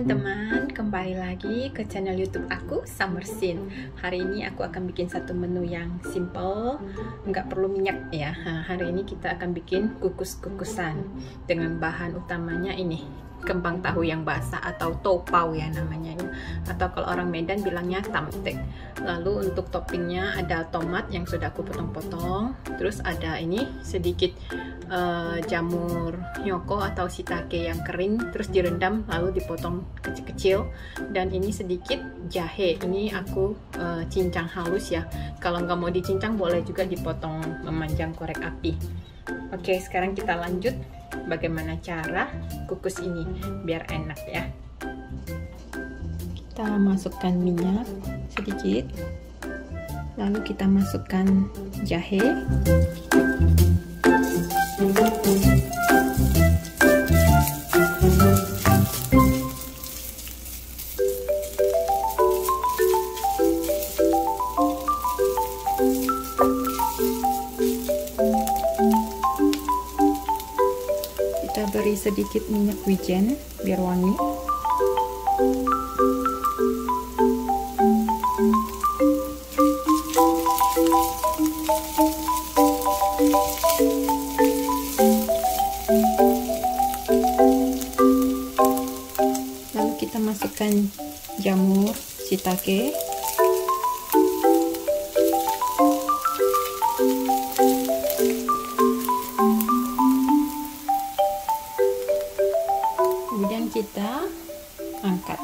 teman-teman, kembali lagi ke channel YouTube aku, Summer Xins. Hari ini aku akan bikin satu menu yang simple, nggak perlu minyak ya. Hari ini kita akan bikin kukus-kukusan dengan bahan utamanya ini kembang tahu yang basah atau topau ya namanya, atau kalau orang Medan bilangnya tamtek. Lalu untuk toppingnya ada tomat yang sudah aku potong-potong, terus ada ini sedikit jamur nyoko atau shiitake yang kering, terus direndam lalu dipotong kecil-kecil, dan ini sedikit jahe. Ini aku cincang halus ya, kalau nggak mau dicincang boleh juga dipotong memanjang korek api. Oke, sekarang kita lanjut bagaimana cara kukus ini biar enak ya. Kita masukkan minyak sedikit, lalu kita masukkan jahe. Kita beri sedikit minyak wijen biar wangi. Lalu kita masukkan jamur shiitake. Kemudian kita angkat.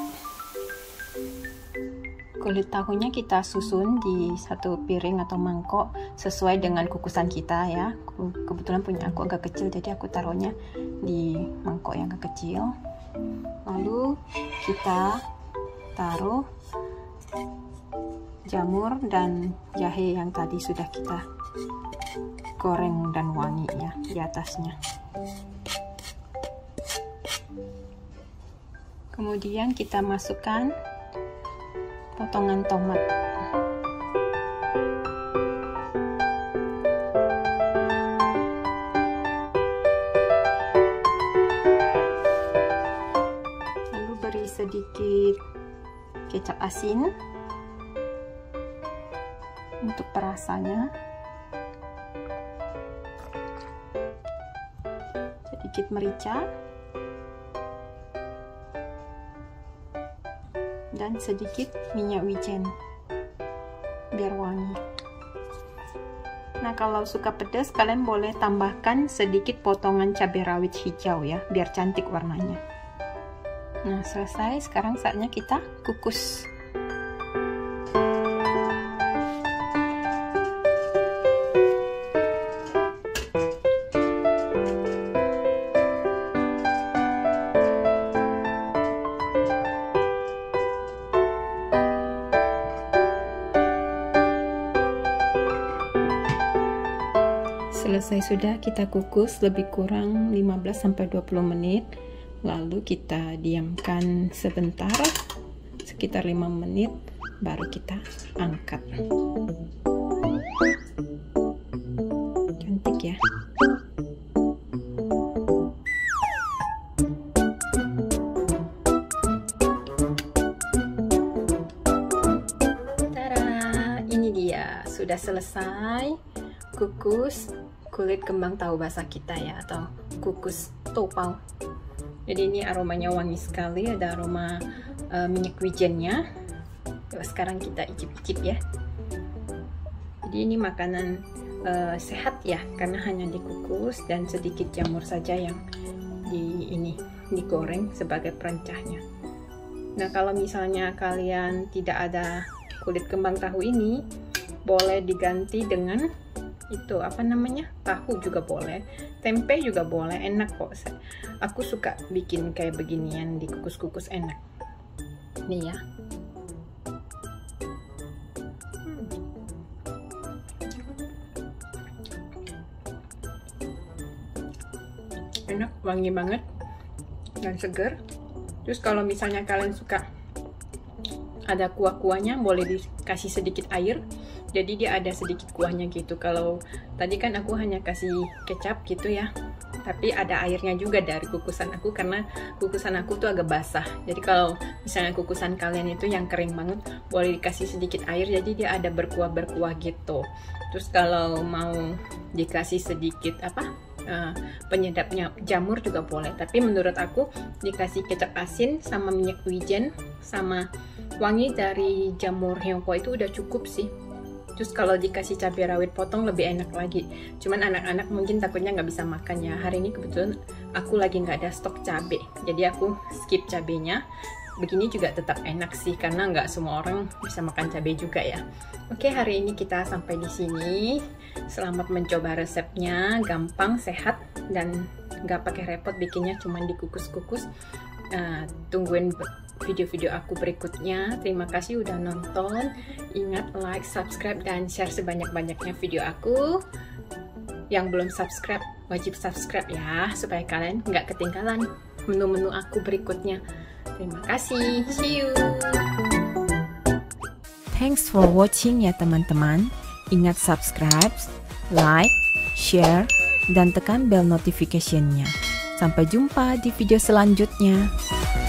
Kulit tahunya kita susun di satu piring atau mangkok sesuai dengan kukusan kita ya. Kebetulan punya aku agak kecil, jadi aku taruhnya di mangkok yang agak kecil. Lalu kita taruh jamur dan jahe yang tadi sudah kita goreng dan wangi ya di atasnya. Kemudian kita masukkan potongan tomat. Lalu beri sedikit kecap asin untuk perasanya. Sedikit merica. Dan sedikit minyak wijen biar wangi. Nah, kalau suka pedas kalian boleh tambahkan sedikit potongan cabai rawit hijau ya, biar cantik warnanya. Nah, selesai. Sekarang saatnya kita kukus. Selesai sudah kita kukus lebih kurang 15-20 menit, lalu kita diamkan sebentar sekitar 5 menit baru kita angkat. Cantik ya. Tara, ini dia sudah selesai kukus kulit kembang tahu basah kita ya, atau kukus topau. Jadi ini aromanya wangi sekali, ada aroma minyak wijennya. Sekarang kita icip-icip ya. Jadi ini makanan sehat ya, karena hanya dikukus dan sedikit jamur saja yang digoreng sebagai perencahnya. Nah, kalau misalnya kalian tidak ada kulit kembang tahu ini, boleh diganti dengan itu apa namanya, tahu juga boleh, tempe juga boleh, enak kok. Aku suka bikin kayak beginian, dikukus-kukus enak nih ya. Enak, wangi banget dan seger. Terus kalau misalnya kalian suka ada kuah-kuahnya, boleh dikasih sedikit air, jadi dia ada sedikit kuahnya gitu. Kalau tadi kan aku hanya kasih kecap gitu ya, tapi ada airnya juga dari kukusan aku, karena kukusan aku tuh agak basah. Jadi kalau misalnya kukusan kalian itu yang kering banget, boleh dikasih sedikit air, jadi dia ada berkuah-berkuah gitu. Terus kalau mau dikasih sedikit apa, penyedapnya jamur juga boleh, tapi menurut aku dikasih kecap asin sama minyak wijen sama wangi dari jamur hyeongpo itu udah cukup sih. Terus kalau dikasih cabai rawit potong lebih enak lagi, cuman anak-anak mungkin takutnya nggak bisa makan ya. Hari ini kebetulan aku lagi nggak ada stok cabai, jadi aku skip cabainya. Begini juga tetap enak sih, karena nggak semua orang bisa makan cabai juga ya. Oke, hari ini kita sampai di sini. Selamat mencoba resepnya, gampang, sehat, dan nggak pakai repot bikinnya, cuman dikukus-kukus. Tungguin video-video aku berikutnya. Terima kasih udah nonton. Ingat like, subscribe, dan share sebanyak-banyaknya video aku. Yang belum subscribe, wajib subscribe ya, supaya kalian nggak ketinggalan menu-menu aku berikutnya. Terima kasih. See you. Thanks for watching ya teman-teman. Ingat subscribe, like, share, dan tekan bell notification-nya. Sampai jumpa di video selanjutnya.